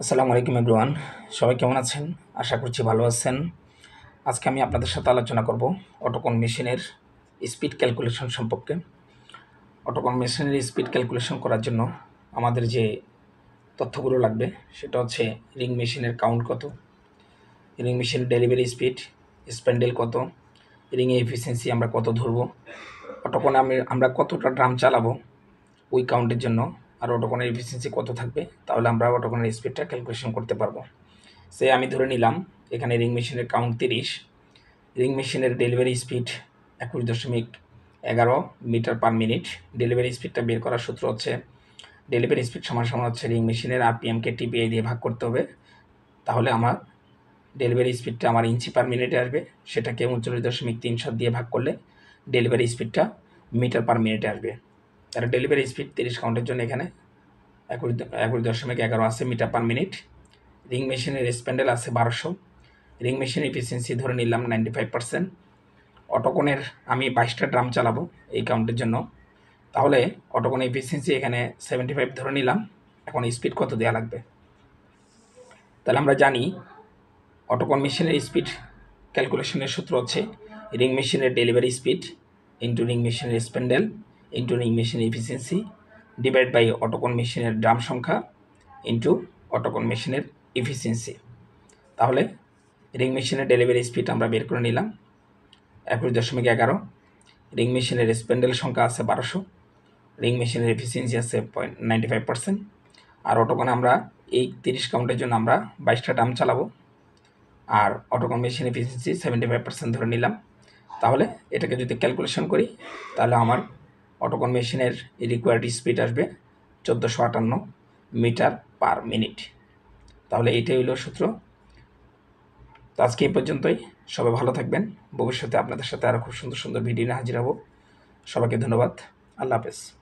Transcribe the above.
আসসালামু আলাইকুম এভরিওয়ান, সবাই কেমন আছেন? আশা করছি ভালো আছেন। আজকে আমি আপনাদের সাথে আলোচনা করব অটোকন মেশিনের স্পিড ক্যালকুলেশন সম্পর্কে। অটোকন মেশিনের স্পিড ক্যালকুলেশন করার জন্য আমাদের যে তথ্যগুলো লাগবে সেটা হচ্ছে রিং মেশিনের কাউন্ট কত, রিং মেশিনের ডেলিভারি স্পিড, স্প্যান্ডেল কত, রিংয়ে এফিসিয়েন্সি আমরা কত ধরব, অটোকনে আমরা কতটা ড্রাম চালাবো ওই কাউন্টের জন্য, আর অটোকনের এফিসিয়েন্সি কত থাকবে, তাহলে আমরা অটোকনের স্পিডটা ক্যালকুলেশন করতে পারবো। সে আমি ধরে নিলাম এখানে রিং মেশিনের কাউন্ট 30, রিং মেশিনের delivery speed 21.11 metre per minute. Delivery স্পিডটা বের করার সূত্র হচ্ছে ডেলিভারি স্পিড সমান হচ্ছে রিং মেশিনের আরপিএমকে টিপিআই দিয়ে ভাগ করতে হবে, তাহলে আমার ডেলিভারি স্পিডটা আমার ইঞ্চি পার মিনিটে আসবে, সেটাকে 39.37 দিয়ে ভাগ করলে ডেলিভারি স্পিডটা মিটার পার মিনিটে আসবে। তার ডেলিভারি স্পিড 30 কাউন্টের জন্য এখানে 21.11 আছে মিটার পার মিনিট। রিং মেশিনের স্প্যান্ডেল আছে 1200, রিং মেশিনের এফিসিয়েন্সি ধরে নিলাম 95%। অটোকনের আমি 22টা ড্রাম চালাবো এই কাউন্টের জন্য, তাহলে অটোকনের এফিসিয়েন্সি এখানে 75 ধরে নিলাম। এখন স্পিড কত দেওয়া লাগবে? তাহলে আমরা জানি অটোকন মেশিনের স্পিড ক্যালকুলেশনের সূত্র হচ্ছে রিং মেশিনের ডেলিভারি স্পিড ইন্টু রিং মেশিনের স্প্যান্ডেল ইন্টু রিং মেশিনের এফিসিয়েন্সি ডিভাইড বাই অটোকন মেশিনের ড্রাম সংখ্যা ইন্টু অটোকন মেশিনের এফিসিয়েন্সি। তাহলে রিং মেশিনের ডেলিভারি স্পিড আমরা বের করে নিলাম 21.11, রিং মেশিনের স্প্যান্ডেল সংখ্যা আছে 1200, রিং মেশিনের এফিসিয়েন্সি আছে 95%। আর অটোকন আমরা এই 30 কাউন্টের জন্য আমরা 22টা ড্রাম চালাবো, আর অটোকন মেশিন এফিসিয়েন্সি 75% ধরে নিলাম। তাহলে এটাকে যদি ক্যালকুলেশন করি তাহলে আমার অটোকন মেশিনের রিকোয়ার্ড স্পিড আসবে 1458 মিটার পার মিনিট। তাহলে এটাই হলো সূত্র। তো আজকে এই পর্যন্তই, সবাই ভালো থাকবেন। ভবিষ্যতে আপনাদের সাথে আরও খুব সুন্দর সুন্দর ভিডিও নিয়ে হাজির হব। সবাইকে ধন্যবাদ, আল্লাহ হাফেজ।